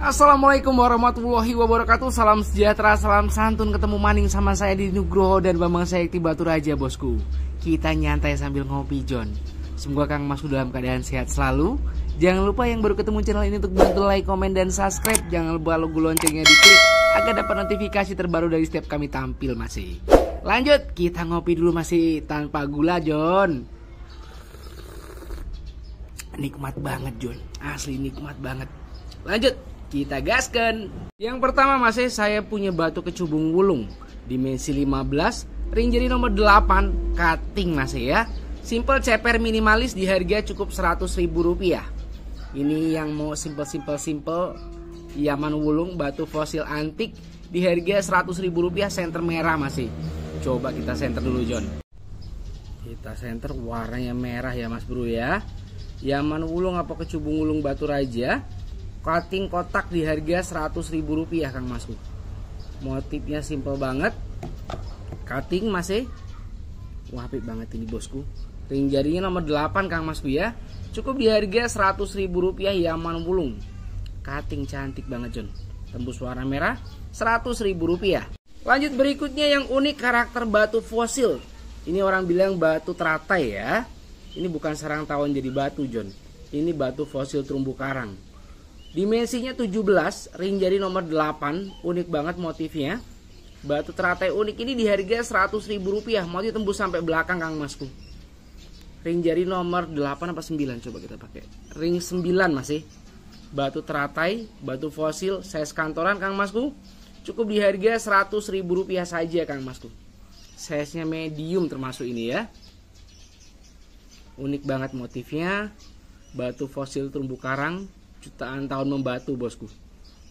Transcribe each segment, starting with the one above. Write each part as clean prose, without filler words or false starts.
Assalamualaikum warahmatullahi wabarakatuh. Salam sejahtera, salam santun. Ketemu maning sama saya di Nugroho dan Bambang Sayekti Baturaja, bosku. Kita nyantai sambil ngopi, John. Semoga Kang Mas dalam keadaan sehat selalu. Jangan lupa yang baru ketemu channel ini untuk bantu like, komen, dan subscribe. Jangan lupa logo loncengnya diklik agar dapat notifikasi terbaru dari setiap kami tampil masih. Lanjut, kita ngopi dulu masih tanpa gula, John. Nikmat banget, John. Asli nikmat banget. Lanjut. Kita gaskan. Yang pertama masih saya punya batu kecubung wulung, dimensi 15, ring jari nomor 8, cutting masih ya. Simple ceper minimalis di harga cukup Rp100.000. Ini yang mau simple Yaman wulung batu fosil antik di harga Rp100.000, senter merah masih. Coba kita senter dulu, John. Kita senter warnanya merah ya, Mas Bro ya. Yaman wulung apa kecubung wulung Baturaja? Cutting kotak di harga Rp100.000, Kang Mas. Motifnya simple banget. Cutting masih. Wah, apik banget ini, bosku. Ring jarinya nomor 8, Kang Mas ya. Cukup di harga Rp100.000 Yaman wulung. Cutting cantik banget, John. Tembus warna merah Rp100.000. Lanjut berikutnya yang unik, karakter batu fosil. Ini orang bilang batu teratai ya. Ini bukan sarang tawon jadi batu, John. Ini batu fosil terumbu karang. Dimensinya 17, ring jari nomor 8, unik banget motifnya. Batu teratai unik ini di harga Rp100.000, motif tembus sampai belakang, Kang Masku. Ring jari nomor 8 apa 9, coba kita pakai. Ring 9 masih. Batu teratai, batu fosil, size kantoran, Kang Masku. Cukup di harga Rp100.000 saja, Kang Masku. Size-nya medium termasuk ini ya. Unik banget motifnya. Batu fosil terumbu karang. Jutaan tahun membatu, bosku.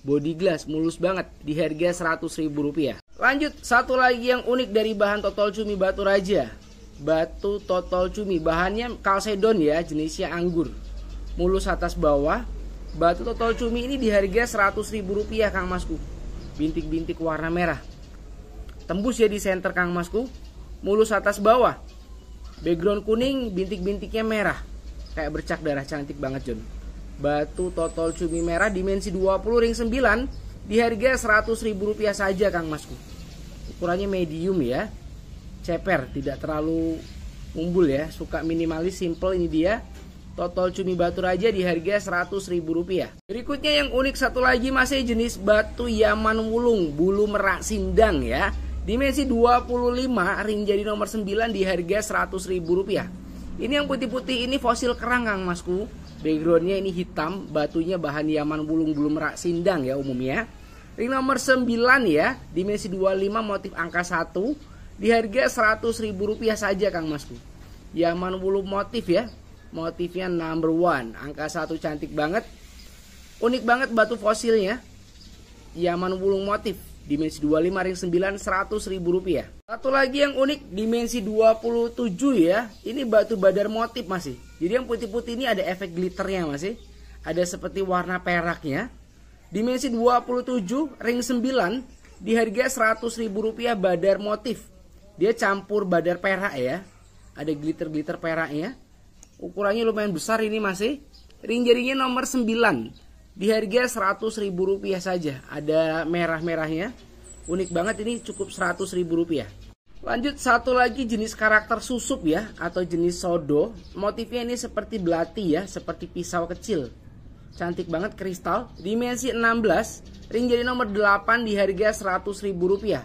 Body glass mulus banget di harga Rp100.000. Lanjut, satu lagi yang unik dari bahan totol cumi Baturaja. Batu totol cumi, bahannya kalsedon ya, jenisnya anggur. Mulus atas bawah. Batu totol cumi ini di harga Rp100.000, Kang Masku. Bintik-bintik warna merah. Tembus ya di center, Kang Masku. Mulus atas bawah. Background kuning, bintik-bintiknya merah. Kayak bercak darah, cantik banget, John. Batu totol cumi merah dimensi 20, ring 9 di harga Rp100.000 saja, Kang Masku. Ukurannya medium ya. Ceper, tidak terlalu umbul ya. Suka minimalis, simple ini dia. Totol cumi Baturaja di harga Rp100.000. Berikutnya yang unik satu lagi masih jenis batu Yaman wulung, bulu merak sindang ya. Dimensi 25, ring jari nomor 9 di harga Rp100.000. Ini yang putih-putih ini fosil kerang, Kang Masku. Backgroundnya ini hitam, batunya bahan Yaman wulung belum merak sindang ya umumnya. Ring nomor 9 ya, dimensi 25, motif angka 1 di harga Rp100.000 saja, Kang Masku. Yaman wulung motif ya, motifnya number 1, angka 1 cantik banget. Unik banget batu fosilnya. Yaman wulung motif, dimensi 25, ring 9, Rp100.000. Satu lagi yang unik, dimensi 27 ya, ini batu badar motif masih. Jadi yang putih-putih ini ada efek glitternya masih. Ada seperti warna peraknya. Dimensi 27, ring 9 di harga Rp100.000, badar motif. Dia campur badar perak ya. Ada glitter-glitter peraknya. Ukurannya lumayan besar ini masih. Ring jarinya nomor 9 di harga Rp100.000 saja. Ada merah-merahnya. Unik banget ini, cukup Rp100.000. Lanjut satu lagi jenis karakter susup ya, atau jenis sodo. Motifnya ini seperti belati ya, seperti pisau kecil. Cantik banget, kristal. Dimensi 16, ring jari nomor 8 di harga Rp100.000.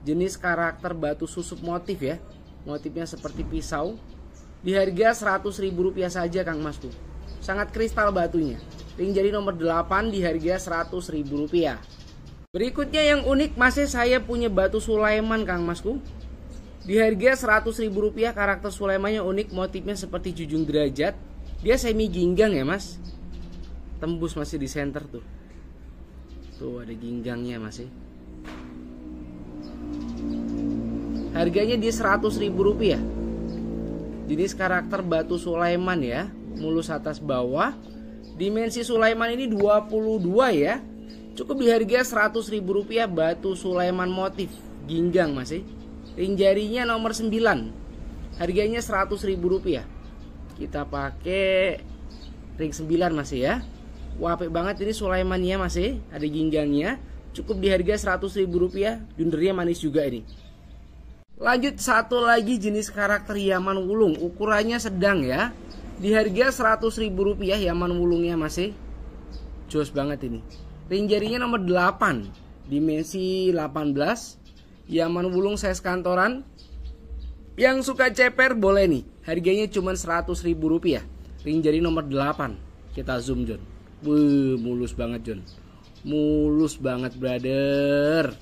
Jenis karakter batu susup motif ya. Motifnya seperti pisau. Di harga Rp100.000 saja, Kang Masku. Sangat kristal batunya. Ring jari nomor 8 di harga Rp100.000. Berikutnya yang unik masih saya punya batu Sulaiman, Kang Masku. Di harga Rp100.000, karakter Sulaimannya unik, motifnya seperti junjung derajat. Dia semi ginggang ya, Mas. Tembus masih di center tuh. Tuh ada ginggangnya masih. Harganya di Rp100.000. Jenis karakter batu Sulaiman ya, mulus atas bawah. Dimensi Sulaiman ini 22 ya. Cukup di harga Rp100.000, batu Sulaiman motif ginggang masih. Ring jarinya nomor 9, harganya Rp100.000. Kita pakai ring 9 masih ya. Wah, apik banget ini Sulaimania, masih ada ginjangnya. Cukup di harga Rp100.000. Jundernya manis juga ini. Lanjut satu lagi jenis karakter Yaman Wulung. Ukurannya sedang ya. Di harga Rp100.000 Yaman Wulungnya masih. Jos banget ini. Ring jarinya nomor 8. Dimensi 18. Yaman Wulung size kantoran. Yang suka ceper boleh nih. Harganya cuma Rp100.000. Ring jari nomor 8. Kita zoom, John. Wuh, mulus banget, John. Mulus banget, brother.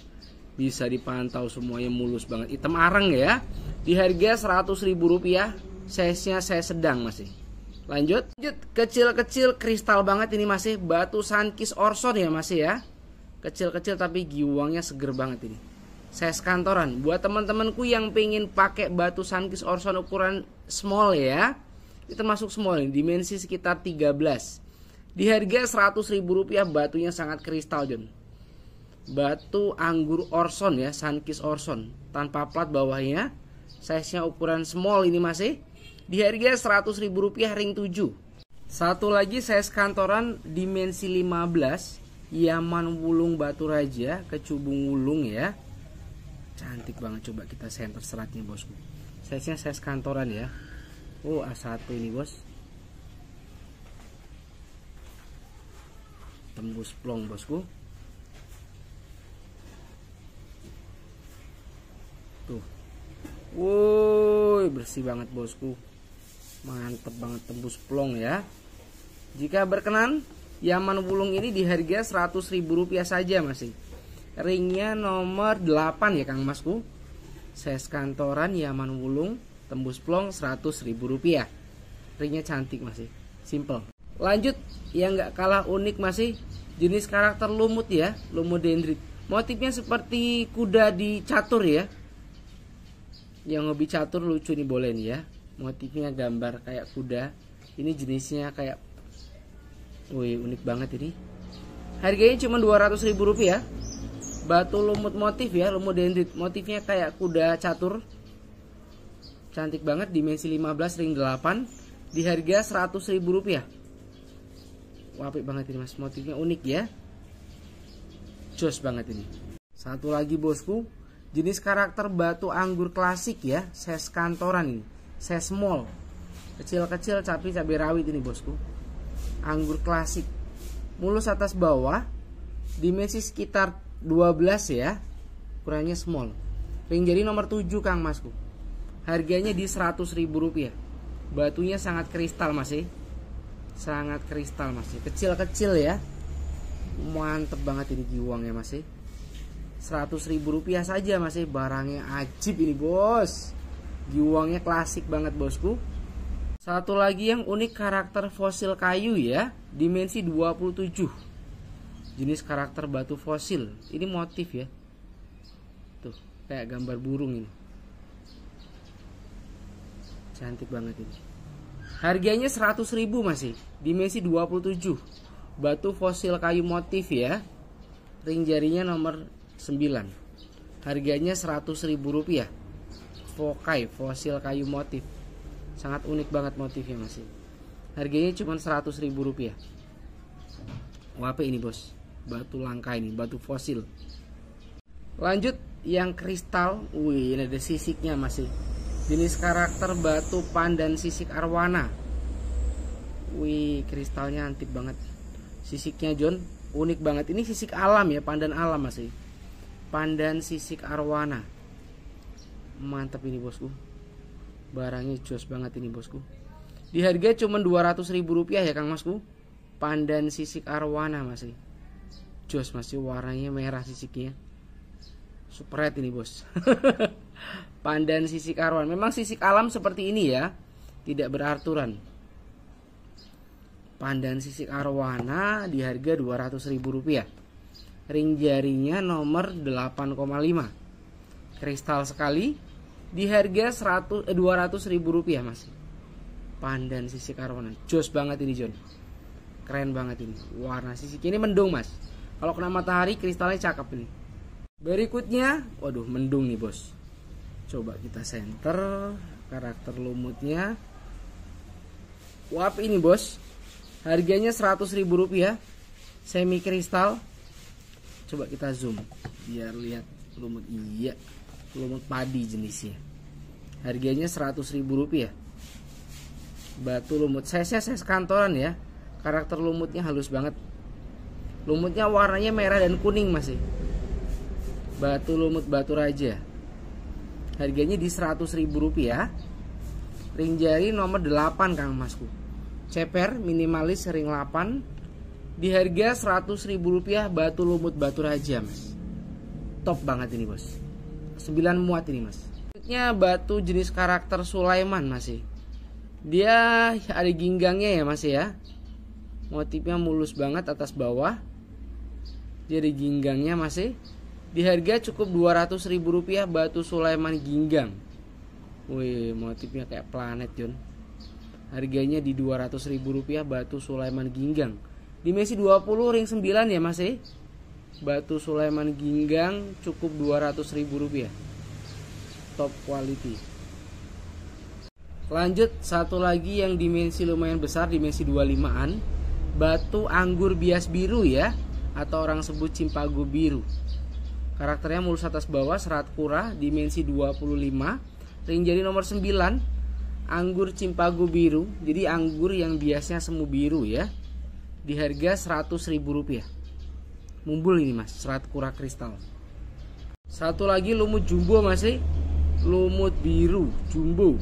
Bisa dipantau semuanya, mulus banget. Hitam arang ya. Di harga Rp100.000. Size-nya saya sedang masih. Lanjut. Kecil-kecil kristal banget ini masih. Batu sankis orson ya masih ya. Kecil-kecil tapi giwangnya seger banget ini. Size kantoran. Buat teman-temanku yang pengen pakai batu sankis orson ukuran small ya. Itu masuk small. Dimensi sekitar 13. Di harga Rp100.000. Batunya sangat kristal, John. Batu anggur orson ya, sankis orson, tanpa plat bawahnya. Size-nya ukuran small ini masih. Di harga Rp100.000 ring 7. Satu lagi size kantoran dimensi 15, Yaman Wulung Baturaja, kecubung wulung ya. Cantik banget, coba kita senter seratnya, bosku. Size-nya size kantoran ya. Oh, A1 ini, bos. Tembus plong, bosku. Tuh, woi, bersih banget, bosku. Mantep banget, tembus plong ya. Jika berkenan, Yaman Wulung ini di harga Rp100.000 saja masih. Ringnya nomor 8 ya, Kang Masku. Size kantoran Yaman Wulung, tembus plong, Rp100.000. Ringnya cantik masih, simple. Lanjut, yang nggak kalah unik masih, jenis karakter lumut ya, lumodendrit. Motifnya seperti kuda dicatur ya. Yang hobi catur lucu nih, boleh nih ya. Motifnya gambar kayak kuda. Ini jenisnya kayak, wih, unik banget ini. Harganya cuma Rp200.000. Batu lumut motif ya, lumodendrit. Motifnya kayak kuda catur. Cantik banget, dimensi 15 ring 8. Di harga Rp100.000. Wah, apik banget ini, Mas. Motifnya unik ya. Jos banget ini. Satu lagi, bosku. Jenis karakter batu anggur klasik ya, size kantoran ini, size small. Kecil-kecil cabai rawit ini, bosku. Anggur klasik. Mulus atas bawah. Dimensi sekitar 12 ya. Ukurannya small. Ring jari nomor 7, Kang Masku. Harganya di Rp100.000. Batunya sangat kristal masih. Sangat kristal masih. Kecil-kecil ya. Mantep banget ini giwangnya masih. Rp100.000 saja masih. Barangnya ajib ini, bos. Giwangnya klasik banget, bosku. Satu lagi yang unik, karakter fosil kayu ya. Dimensi 27. Jenis karakter batu fosil. Ini motif ya. Tuh, kayak gambar burung ini. Cantik banget ini. Harganya Rp100.000 masih. Dimensi 27. Batu fosil kayu motif ya. Ring jarinya nomor 9. Harganya Rp100.000. Fokai, fosil kayu motif. Sangat unik banget motifnya masih. Harganya cuma Rp100.000. Wape ini, bos. Batu langka ini, batu fosil. Lanjut yang kristal. Wih, ini ada sisiknya masih. Jenis karakter batu pandan sisik arwana. Wih, kristalnya antik banget. Sisiknya, John, unik banget. Ini sisik alam ya, pandan alam masih. Pandan sisik arwana. Mantap ini, bosku. Barangnya jos banget ini, bosku. Di harga cuma Rp200.000 ya, Kang Masku. Pandan sisik arwana masih. Jos masih, warnanya merah sisiknya. Super red ini, bos. Pandan sisik arwana. Memang sisik alam seperti ini ya. Tidak beraturan. Pandan sisik arwana di harga Rp200.000. Ring jarinya nomor 8,5. Kristal sekali. Di harga Rp200.000 masih. Pandan sisik arwana. Jos banget ini, John. Keren banget ini. Warna sisik ini mendung, Mas. Kalau kena matahari kristalnya cakep ini. Berikutnya, waduh, mendung nih, bos. Coba kita senter karakter lumutnya. Wap ini, bos. Harganya Rp100.000, semi kristal. Coba kita zoom biar lihat lumut. Iya, lumut padi jenisnya. Harganya Rp100.000. Batu lumut, saya kantoran ya. Karakter lumutnya halus banget. Lumutnya warnanya merah dan kuning masih. Batu lumut Baturaja. Harganya di Rp100.000. Ring jari nomor 8 Kang Masku. Ceper minimalis ring 8. Di harga Rp100.000 batu lumut Baturaja, Mas. Top banget ini, Bos. 9 muat ini, Mas. Berikutnya batu jenis karakter Sulaiman masih. Dia ada ginggangnya ya, Mas ya. Motifnya mulus banget atas bawah. Dia ada ginggangnya masih. Di harga cukup Rp200.000 batu Sulaiman ginggang. Wih, motifnya kayak planet, John. Harganya di Rp200.000 batu Sulaiman ginggang. Dimensi 20 ring 9 ya, Mas. Batu Sulaiman ginggang cukup Rp200.000. Top quality. Lanjut satu lagi yang dimensi lumayan besar, dimensi 25-an. Batu anggur bias biru ya, atau orang sebut cimpago biru. Karakternya mulus atas bawah, serat kura, dimensi 25. Ring jari nomor 9 anggur cimpago biru. Jadi anggur yang biasanya semu biru ya. Di harga Rp100.000. Mumbul ini, Mas, serat kura kristal. Satu lagi lumut jumbo masih. Lumut biru jumbo.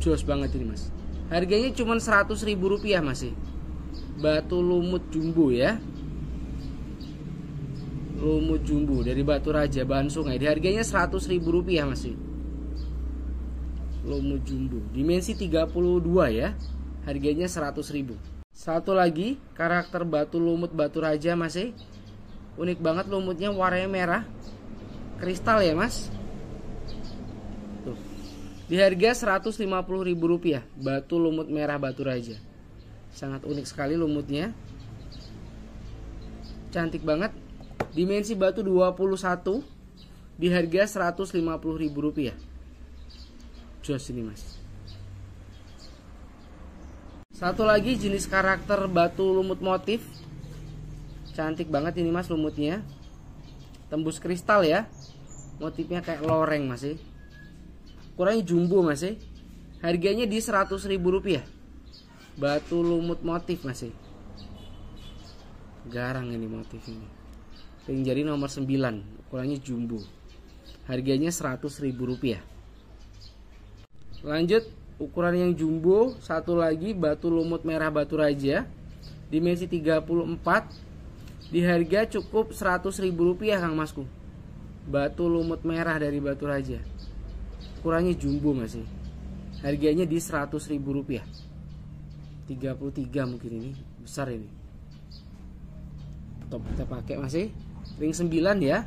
Jos banget ini, Mas. Harganya cuma Rp100.000 masih. Batu lumut jumbo ya. Lumut jumbo dari Baturaja, bahan sungai. Di harganya Rp100.000 masih. Lumut jumbo dimensi 32 ya. Harganya Rp100.000. Satu lagi karakter batu lumut Baturaja masih. Unik banget lumutnya, warnanya merah kristal ya, Mas. Tuh. Di harga Rp150.000 batu lumut merah Baturaja. Sangat unik sekali lumutnya. Cantik banget. Dimensi batu 21. Di harga Rp150.000. Jos ini, Mas. Satu lagi jenis karakter batu lumut motif. Cantik banget ini, Mas, lumutnya. Tembus kristal ya. Motifnya kayak loreng masih. Ukurannya jumbo masih. Harganya di Rp100.000. Batu lumut motif masih. Garang ini motif ini. Ring jari nomor 9. Ukurannya jumbo. Harganya Rp100.000. Lanjut ukuran yang jumbo, satu lagi batu lumut merah Baturaja, dimensi 34. Di harga cukup Rp100.000, Kang Masku. Batu lumut merah dari Baturaja. Ukurannya jumbo masih. Harganya di Rp100.000. 33 mungkin ini, besar ini. Top kita pakai masih. Ring 9 ya.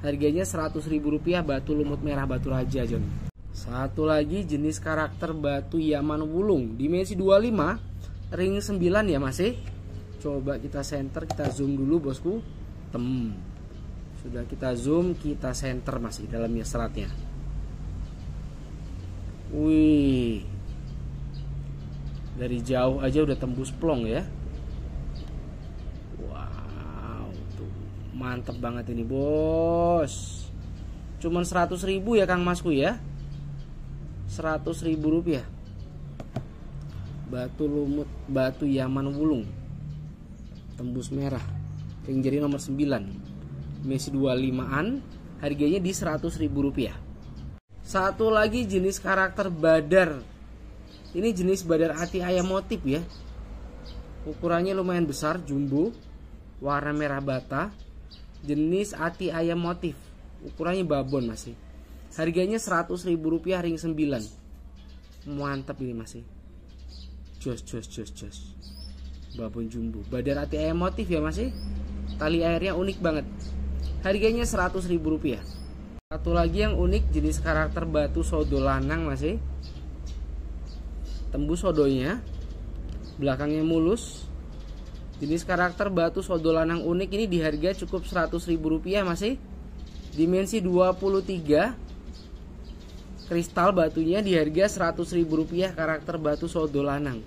Harganya Rp100.000 batu lumut merah Baturaja, John. Satu lagi jenis karakter batu Yaman wulung, dimensi 25, ring 9 ya masih. Coba kita center, kita zoom dulu, Bosku. Sudah kita zoom, kita center masih dalamnya seratnya. Wih. Dari jauh aja udah tembus plong ya. Wow, tuh. Mantep banget ini, Bos. Cuman Rp100.000 ya, Kang Masku ya. Rp100.000 batu lumut batu Yaman wulung tembus merah, ring jari nomor 9, dimensi 25an. Harganya di Rp100.000. Satu lagi jenis karakter badar. Ini jenis badar ati ayam motif ya. Ukurannya lumayan besar, jumbo, warna merah bata. Jenis ati ayam motif, ukurannya babon masih. Harganya Rp100.000 ring 9. Mantap ini masih. Jos. Babon jumbo. Badar ati ayam motif ya masih. Tali airnya unik banget. Harganya Rp100.000. Satu lagi yang unik jenis karakter batu sodo lanang masih. Tembus sodonya. Belakangnya mulus. Jenis karakter batu sodo lanang unik ini di harga cukup Rp100.000 masih. Dimensi 23. Kristal batunya di harga Rp100.000 karakter batu sodo lanang.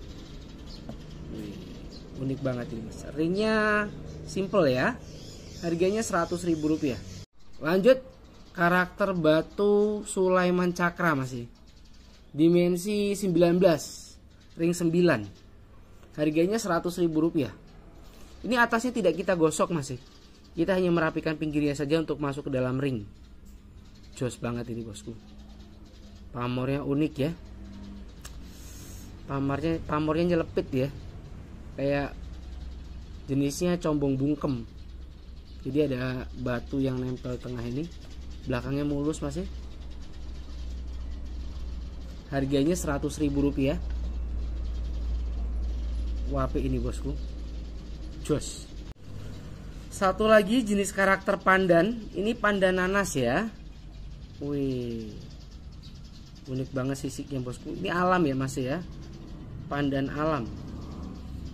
Unik banget ini mas. Ringnya simple ya. Harganya Rp100.000. Lanjut, karakter batu Sulaiman Cakra masih. Dimensi 19, ring 9. Harganya Rp100.000. Ini atasnya tidak kita gosok masih. Kita hanya merapikan pinggirnya saja untuk masuk ke dalam ring. Jos banget ini bosku. Pamornya unik ya. Pamornya nyelepit ya. Kayak jenisnya combong bungkem. Jadi ada batu yang nempel tengah ini. Belakangnya mulus masih. Harganya Rp100.000. Wape ini bosku. Jos. Satu lagi jenis karakter pandan. Ini pandan nanas ya. Wih, unik banget sisiknya bosku. Ini alam ya masih ya. Pandan alam.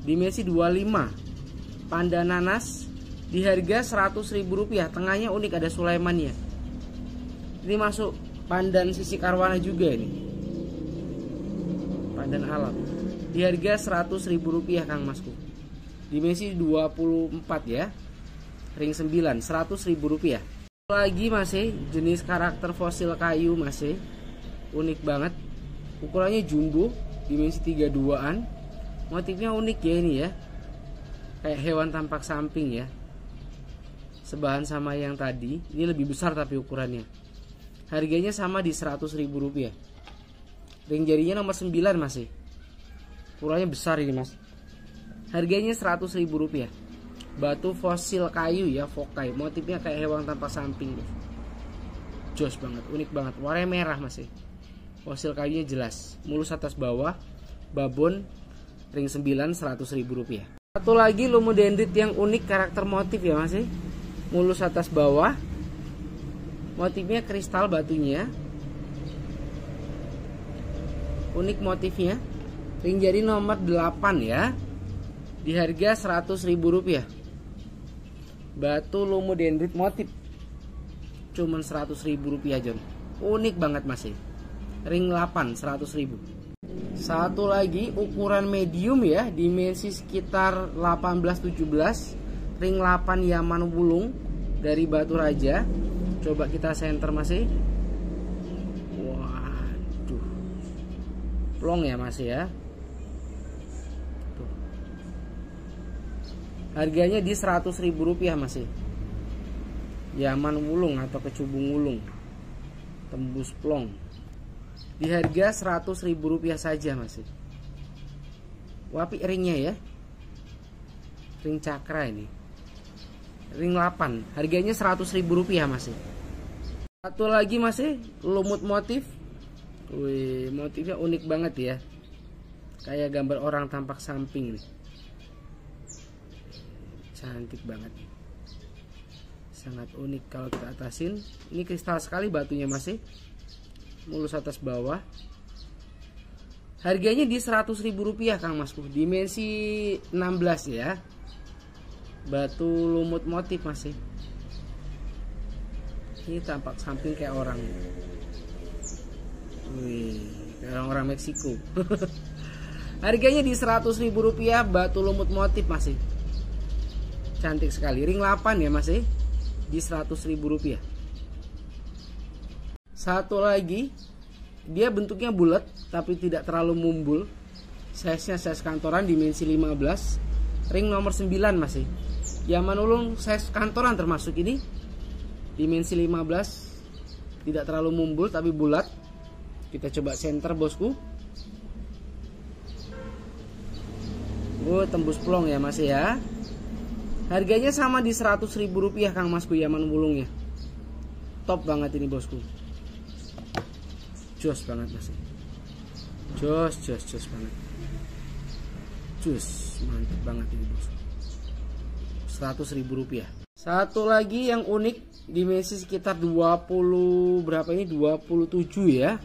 Dimensi 25. Pandan nanas. Di harga Rp100.000. Tengahnya unik ada Sulaimannya. Ini masuk pandan sisik arwana juga ini. Pandan alam. Di harga Rp100.000 Kang Masku. Dimensi 24 ya. Ring 9, Rp100.000. Lagi masih jenis karakter fosil kayu masih. Unik banget. Ukurannya jumbo, dimensi 32-an. Motifnya unik ya ini ya. Kayak hewan tampak samping ya. Sebahan sama yang tadi. Ini lebih besar tapi ukurannya. Harganya sama di Rp100.000. Ring jarinya nomor 9 masih. Ukurannya besar ini mas. Harganya Rp100.000. Batu fosil kayu ya, fokai. Motifnya kayak hewan tanpa samping. Jos banget, unik banget. Warnanya merah masih. Fosil kayunya jelas. Mulus atas bawah. Babon ring 9, Rp100.000. Satu lagi lumodendrit yang unik karakter motif ya masih. Mulus atas bawah. Motifnya kristal batunya. Unik motifnya. Ring jari nomor 8 ya. Di harga Rp100.000. Batu lumodendrit motif. Cuman Rp100.000 John. Unik banget masih. Ring 8, Rp100.000. Satu lagi ukuran medium ya. Dimensi sekitar 18-17. Ring 8 Yaman Wulung. Dari Baturaja. Coba kita senter masih. Waduh. Plong ya masih ya. Harganya di Rp100.000 masih. Yaman Wulung atau kecubung wulung. Tembus plong. Di harga Rp100.000 saja masih. Wapi ringnya ya. Ring cakra ini. Ring 8. Harganya Rp100.000 masih. Satu lagi masih lumut motif. Wih, motifnya unik banget ya. Kayak gambar orang tampak samping nih. Cantik banget. Sangat unik kalau kita atasin. Ini kristal sekali batunya masih. Mulus atas bawah. Harganya di Rp100.000 Kang Masku. Dimensi 16 ya. Batu lumut motif masih. Ini tampak samping kayak orang. Wih, kayak orang-orang Meksiko. Harganya di Rp100.000. Batu lumut motif masih. Cantik sekali, ring 8 ya masih. Di Rp100.000. Satu lagi. Dia bentuknya bulat tapi tidak terlalu mumbul. Size-nya size kantoran, dimensi 15. Ring nomor 9 masih. Yaman Wulung size kantoran termasuk ini. Dimensi 15. Tidak terlalu mumbul tapi bulat. Kita coba center bosku. Oh, tembus plong ya masih ya. Harganya sama di Rp100.000 Kang Masku. Yaman Wulungnya. Top banget ini bosku. Jos banget masih. Jos banget. Jos, mantap banget ini bosku. Rp100.000. Satu lagi yang unik. Dimensi sekitar 20 berapa ini? 27 ya.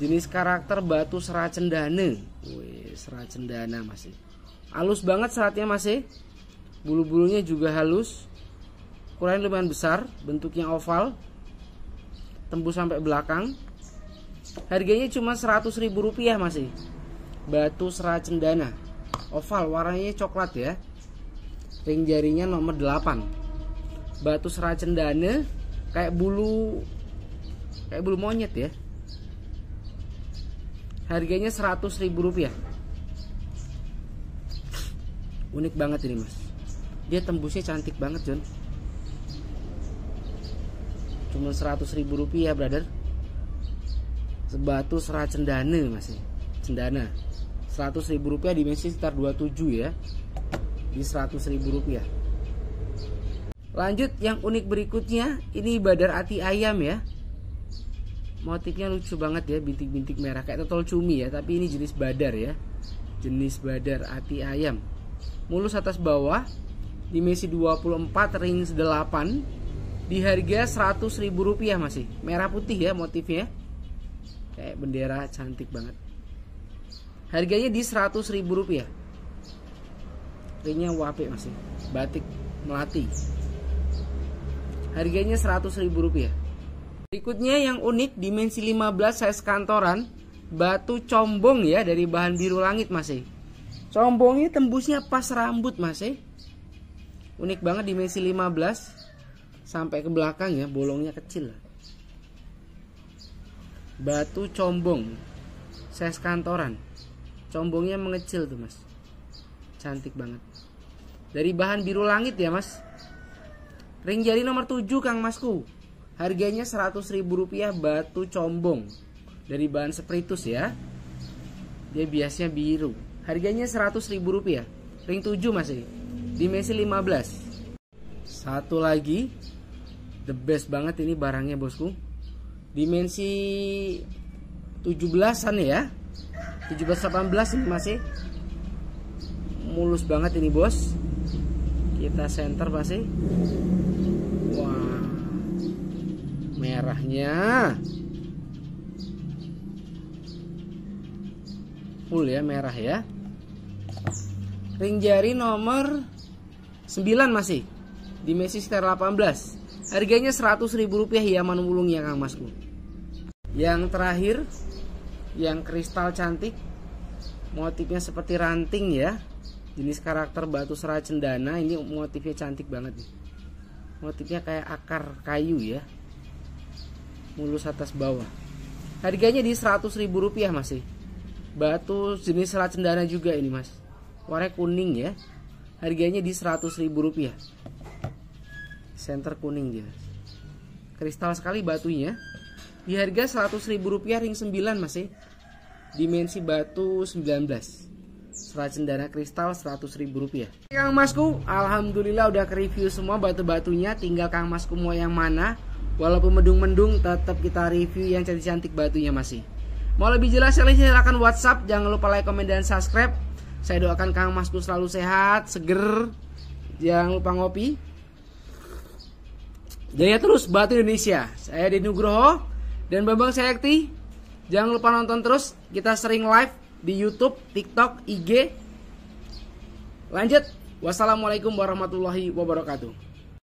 Jenis karakter batu seracendana. Wih, seracendana masih. Halus banget seratnya masih. Bulu-bulunya juga halus. Ukurannya lumayan besar. Bentuknya oval. Tembus sampai belakang. Harganya cuma Rp100.000 masih. Batu seracendana. oval warnanya coklat ya. Ring jarinya nomor 8. Batu seracendane kayak bulu monyet ya. Harganya Rp100.000. Unik banget ini mas. Dia tembusnya cantik banget John. Cuma Rp100.000 brother. Sebatu seracendane mas ini. Cendana. Rp100.000 dimensi sekitar 27 ya. Di Rp100.000. Lanjut yang unik berikutnya. Ini badar ati ayam ya. Motifnya lucu banget ya, bintik-bintik merah kayak totol cumi ya, tapi ini jenis badar ya. Jenis badar ati ayam. Mulus atas bawah, dimensi 24, ring 8. Di harga Rp100.000 masih. Merah putih ya motifnya. Kayak bendera cantik banget. Harganya di Rp100.000. Ringnya wape masih. Batik melati. Harganya Rp100.000. Berikutnya yang unik, dimensi 15 size kantoran, batu combong ya, dari bahan biru langit masih. Combongnya tembusnya pas rambut masih. Unik banget, dimensi 15 sampai ke belakang ya, bolongnya kecil. Batu combong size kantoran, combongnya mengecil tuh mas. Cantik banget, dari bahan biru langit ya mas. Ring jari nomor 7 kang masku. Harganya Rp100.000, batu combong dari bahan spiritus ya. Dia biasanya biru. Harganya Rp100.000. Ring 7 masih. Dimensi 15. Satu lagi, the best banget ini barangnya bosku. Dimensi 17-an ya. 17-18 masih. Mulus banget ini bos. Kita center masih. Wah. Merahnya full ya, merah ya. Ring jari nomor 9 masih. Dimensi sekitar 18. Harganya Rp100.000 hiaman wulung ya kang masku. Yang terakhir, yang kristal cantik, motifnya seperti ranting ya. Jenis karakter batu seracendana. Ini motifnya cantik banget nih. Motifnya kayak akar kayu ya. Mulus atas bawah. Harganya di Rp100.000 masih. Batu jenis seracendana juga ini mas. Warna kuning ya. Harganya di Rp100.000. Senter kuning dia. Kristal sekali batunya. Di harga Rp100.000, ring 9 masih. Dimensi batu 19. Seracendana kristal Rp100.000. Kang masku, alhamdulillah udah ke review semua batu-batunya. Tinggal kang masku mau yang mana. Walaupun mendung-mendung tetap kita review yang cantik-cantik batunya masih. Mau lebih jelas silakan WhatsApp. Jangan lupa like, komen, dan subscribe. Saya doakan kang masku selalu sehat, seger. Jangan lupa ngopi. Jaya terus batu Indonesia. Saya Nugroho dan Bambang Sayekti. Jangan lupa nonton terus. Kita sering live di YouTube, TikTok, IG. Lanjut. Wassalamualaikum warahmatullahi wabarakatuh.